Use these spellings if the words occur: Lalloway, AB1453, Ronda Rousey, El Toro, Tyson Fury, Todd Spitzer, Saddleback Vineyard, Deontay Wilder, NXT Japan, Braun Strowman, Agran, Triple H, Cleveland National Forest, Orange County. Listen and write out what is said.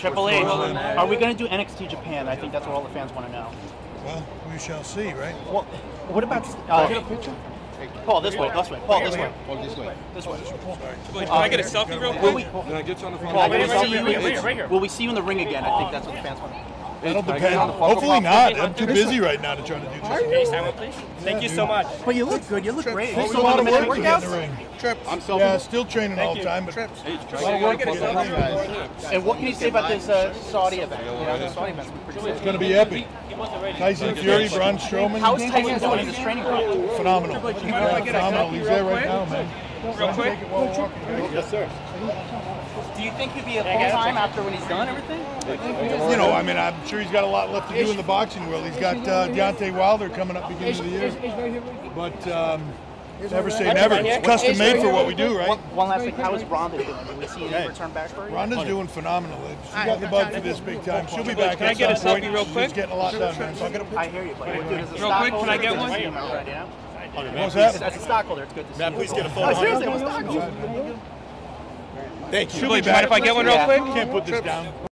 Triple H, are we going to do NXT Japan? I think that's what all the fans want to know. Well, we shall see, right? Well, what about... get a picture? Paul, this way, this way. Paul, this way. Paul, this way. This way. Can I get a selfie real quick? Can I get you on the phone? Paul, will we see you in the ring again? I think that's what the fans want to know. It'll depend. Hopefully not. I'm too busy right now to try to do this. Thank you so much. But you look good. You look great. It's a lot of work to get in the ring. Trips. I'm still training all the time. But trips. And what can you say about this Saudi event? It's going to be epic. Tyson Fury, Braun Strowman. How is Tyson doing in this training program? Phenomenal. Phenomenal. He's there right now, man. Real quick? Yes, sir. Do you think he'd be a full-time after when he's done everything? You know, I mean, I'm sure he's got a lot left to do in the boxing world. He's got Deontay Wilder coming up beginning of the year. But never say never. It's custom-made for what we do, right? One last thing. How is Ronda doing? Do we see any return back for you? Ronda's doing phenomenally. She got the bug for this big time. She'll be back. Can I get a selfie real quick? She's getting a lot done, man. So I hear you, buddy. Real quick, can I get one? What's that? As a stockholder, it's good to see you. Please get a photo. Seriously, I'm a stockholder. Thank you. Should we mind if I get one real quick? Can't put this down.